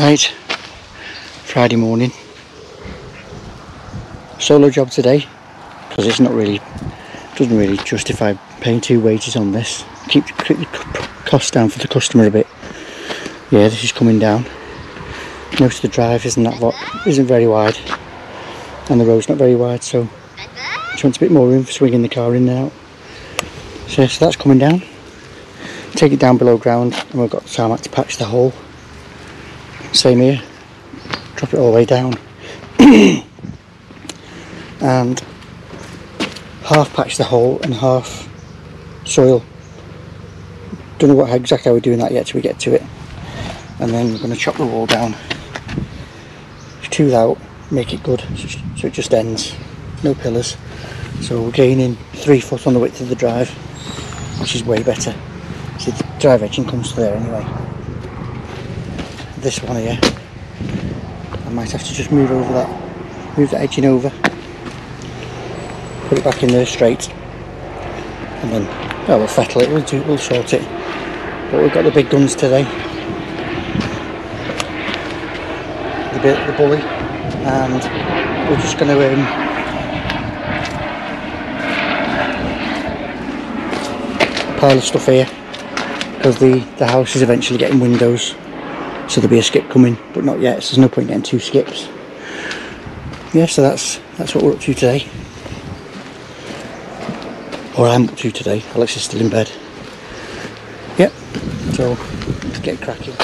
Right, Friday morning, solo job today because it's not really, doesn't really justify paying two wages on this. Keep the cost down for the customer a bit. Yeah, this is coming down. Notice the drive isn't very wide, and the road's not very wide, so just wants a bit more room for swinging the car in and out. So that's coming down. Take it down below ground, and we've got the tarmac to patch the hole. Same here, drop it all the way down and half patch the hole and half soil. Don't know exactly how we're doing that yet till we get to it, and then we're going to chop the wall down, tooth out, make it good so it just ends, no pillars. So we're gaining 3 foot on the width of the drive, which is way better. See, the drive edging comes to there anyway. This one here, I might have to just move that edging over, put it back in there straight, and then we'll fettle it, we'll sort it. But we've got the big guns today, the bully, and we're just going to pile of stuff here because the house is eventually getting windows. So there'll be a skip coming, but not yet, so there's no point getting two skips. Yeah, so that's what we're up to today. Or I'm up to today, Alex is still in bed. Yep, so let's get cracking.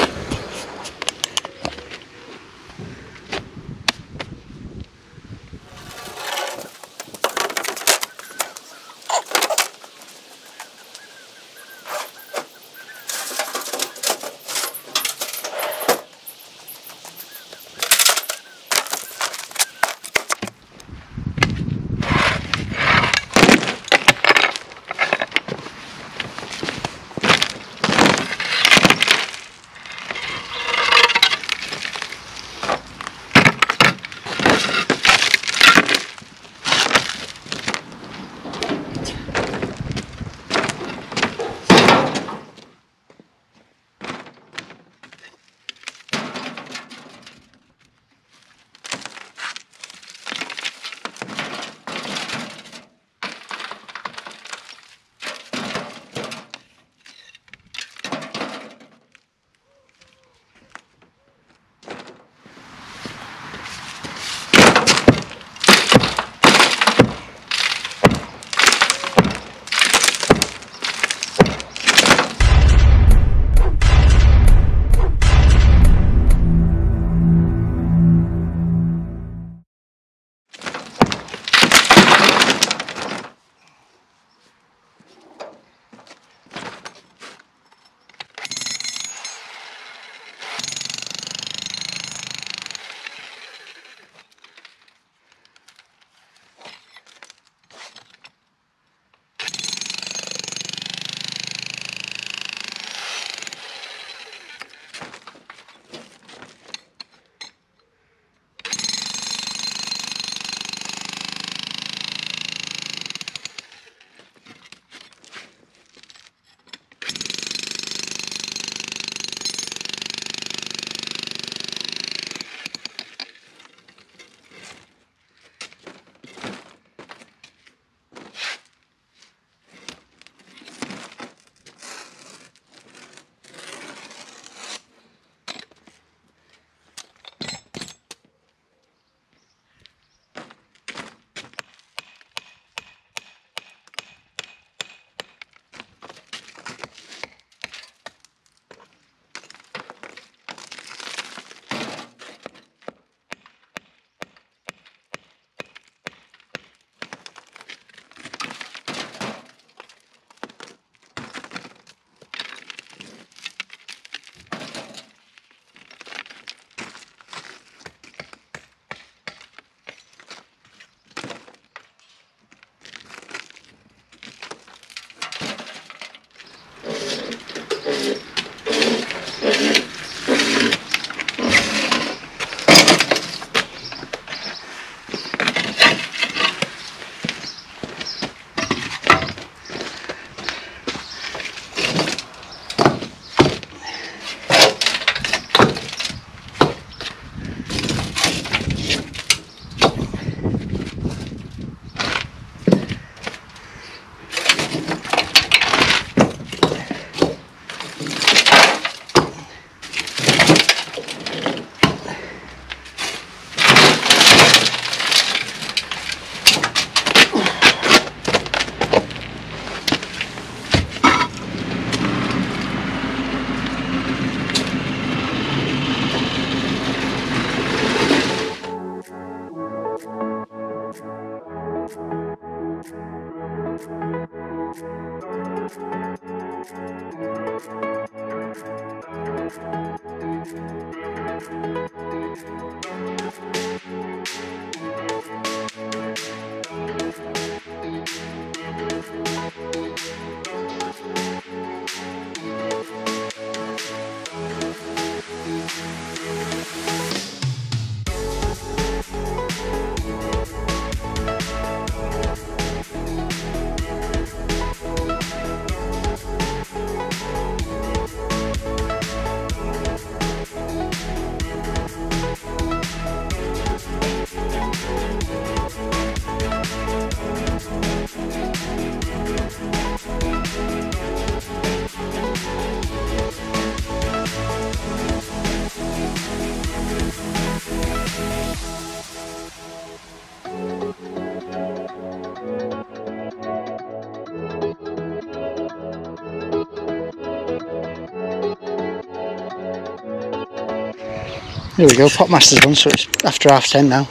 There we go, Popmaster's done, so it's after 10:30 now.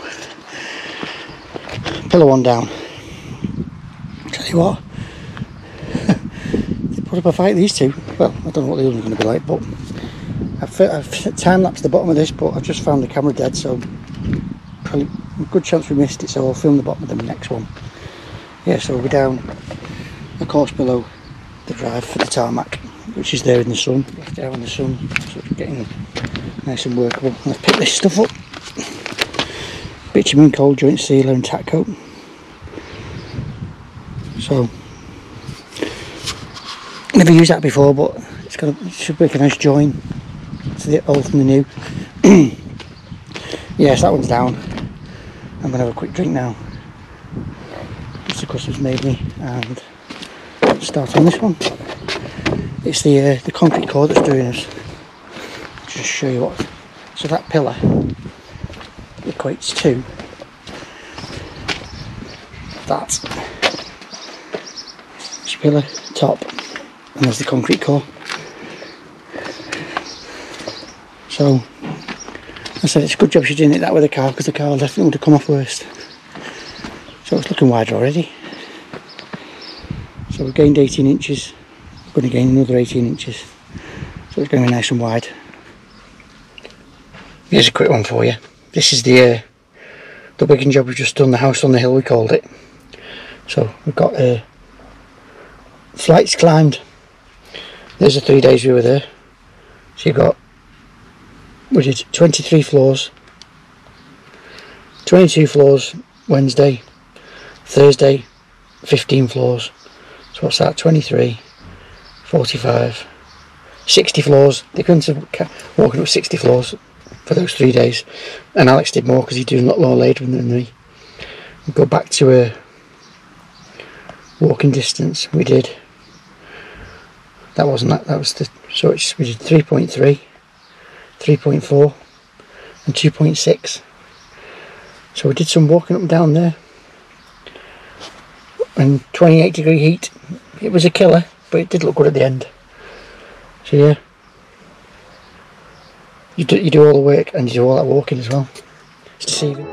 Pillar one down. Tell you what, they put up a fight, these two. Well, I don't know what the other one's going to be like, but I've time-lapsed the bottom of this, but I've just found the camera dead, so probably a good chance we missed it, so I'll film the bottom of the next one. Yeah, so we're down a course below the drive for the tarmac, which is there in the sun, left out in the sun, so it's getting nice and workable. And I've picked this stuff up, bitumen cold joint sealer and tack coat. So never used that before, but it's gonna, it should make a nice join to the old and the new. Yes, that one's down. I'm gonna have a quick drink now, just because it's made me, and start on this one. It's the concrete core that's doing us. Just show you what. So that pillar equates to that. It's pillar, top, and there's the concrete core. So I said it's a good job she didn't hit that with a car, because the car definitely would have come off worst. So it's looking wider already. So we've gained 18 inches. We're going to gain another 18 inches. So it's going to be nice and wide. Here's a quick one for you. This is the wigging job we've just done, the House on the Hill we called it. So we've got Flights Climbed. There's the 3 days we were there. So you've got, we did 23 floors, 22 floors Wednesday, Thursday 15 floors, so what's that, 23, 45, 60 floors. They couldn't have walked up 60 floors for those 3 days, and Alex did more because he did a lot more later than me. We go back to a walking distance. We did that, wasn't that? That was the, so it's, we did 3.3, 3.4, and 2.6. So we did some walking up and down there, and 28-degree heat. It was a killer, but it did look good at the end. So yeah. You do all the work and you do all that walking as well. It's deceiving.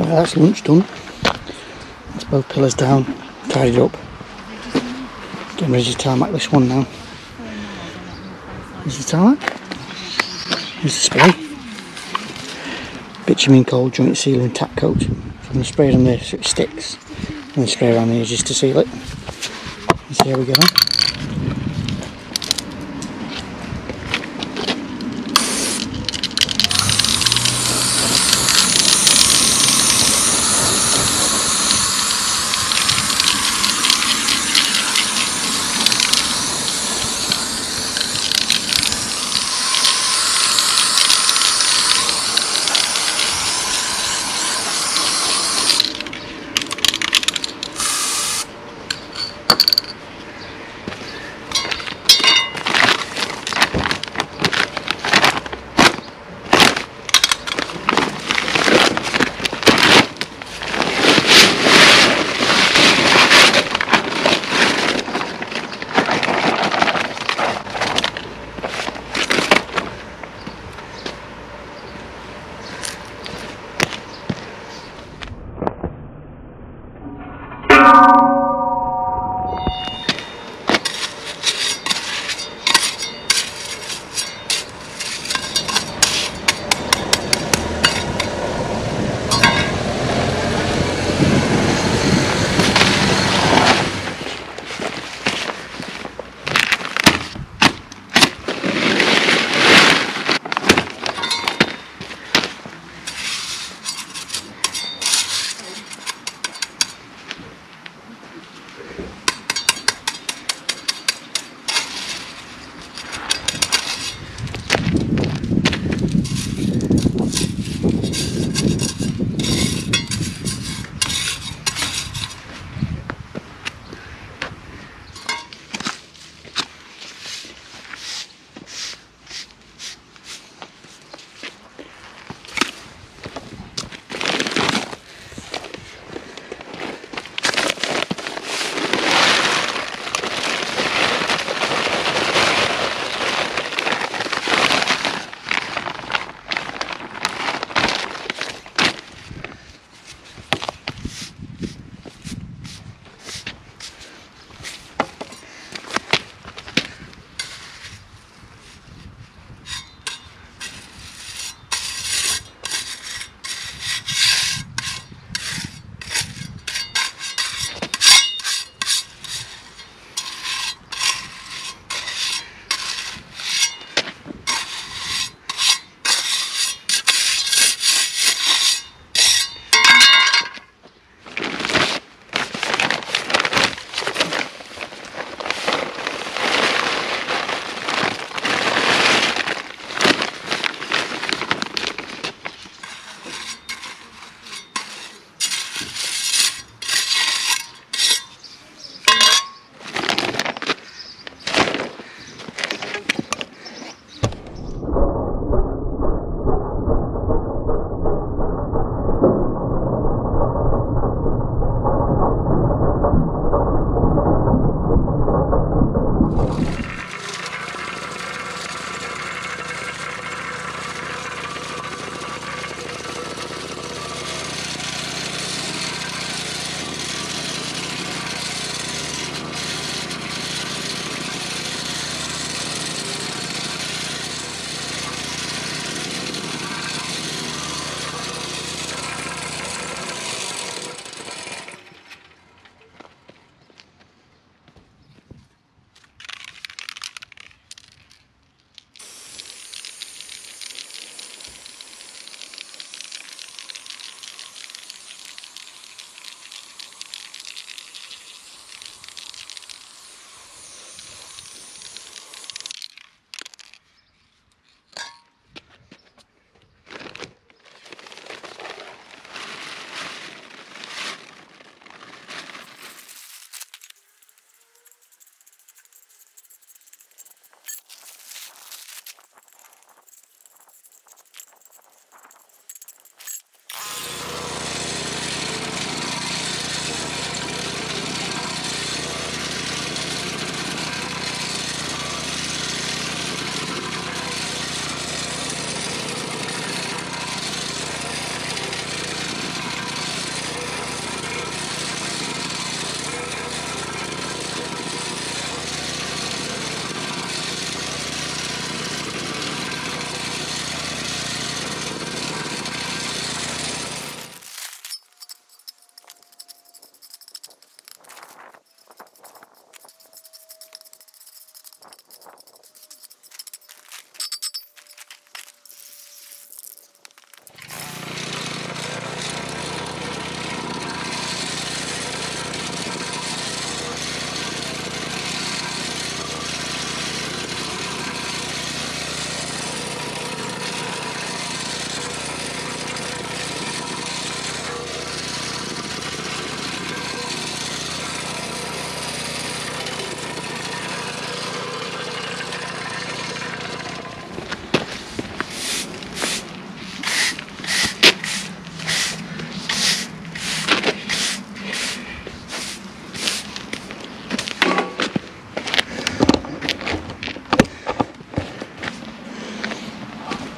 Right, that's lunch done. That's both pillars down, tidied up. Getting ready to tarmac this one now. Here's the tarmac. Here's the spray. Bitumen cold joint sealing tap coat. So I'm going to spray it on there so it sticks. And then spray around the edges to seal it. And see how we get on.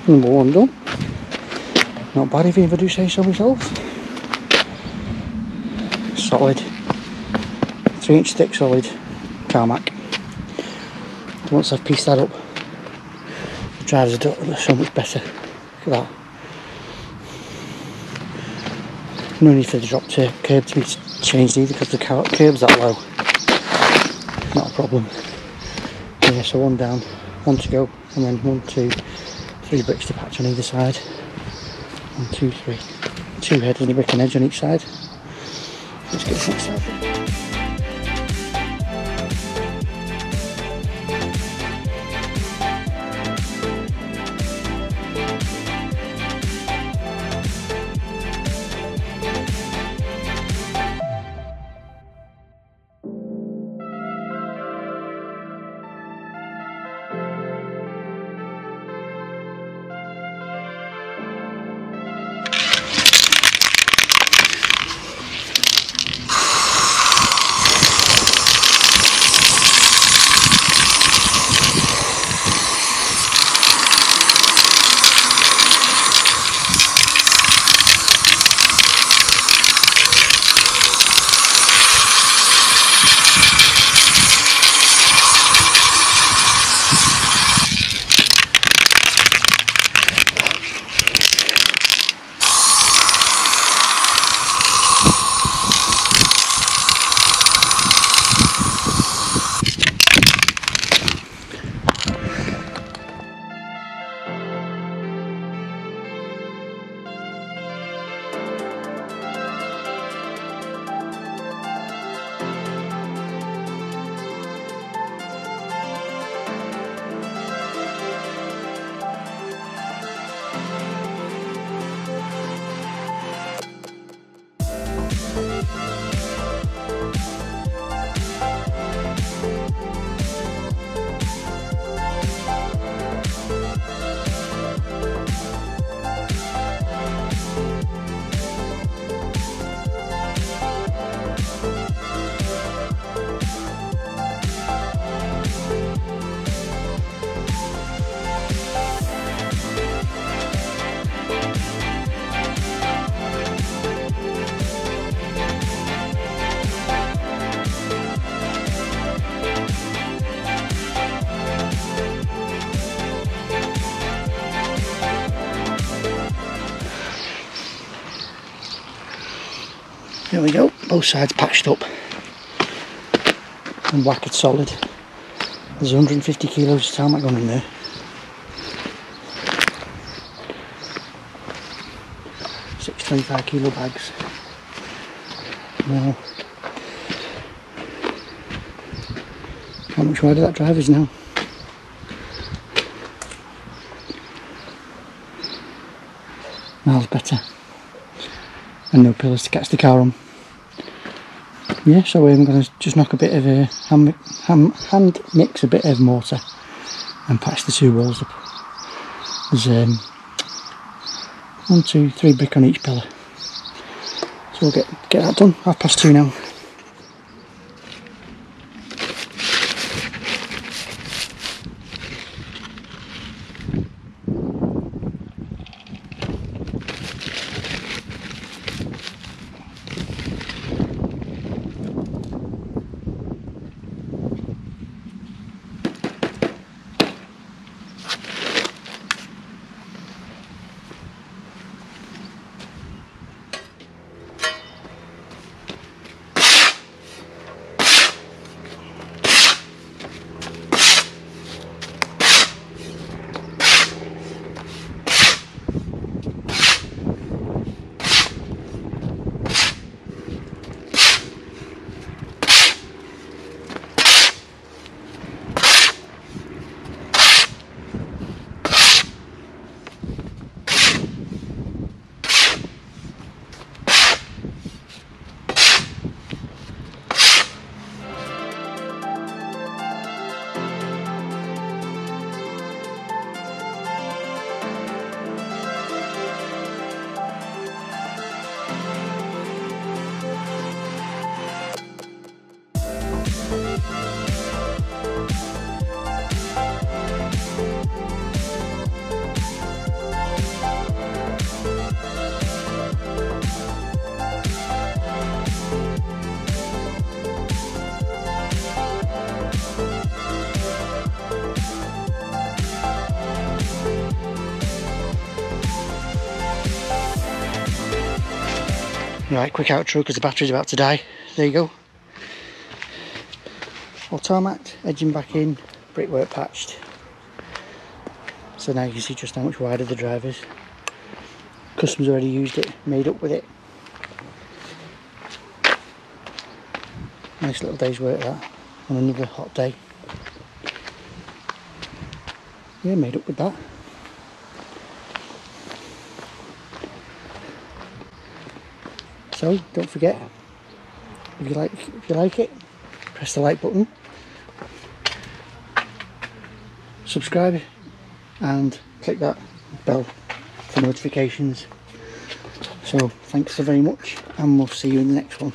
Number one done. Not bad if you ever do say so myself. Solid. 3 inch thick solid tarmac. Once I've pieced that up, the drivers are so much better. Look at that. No need for the drop tape curb to be changed either because the curb's that low. Not a problem. Yeah, so one down, one to go, and then 1, 2, 3 bricks to patch on either side. 1, 2, 3. 2 heads and a brick and edge on each side. Let's get this next side. There we go, both sides patched up and whackered solid. There's 150 kilos of tarmac going in there. Six 25 kilo bags. Now, how much wider that drive is now? Miles better. And no pillars to catch the car on. Yeah, so I'm going to just knock a bit of a hand mix a bit of mortar and patch the 2 walls up. There's 1, 2, 3 brick on each pillar. So we'll get that done. 2:30 now. Right, quick outro because the battery's about to die. There you go. All tarmacked, edging back in, brickwork patched. So now you can see just how much wider the drive is. Customs already used it, made up with it. Nice little day's work that, on another hot day. Yeah, made up with that. So don't forget, if you like it, press the like button, subscribe, and click that bell for notifications. So thanks so very much, and we'll see you in the next one.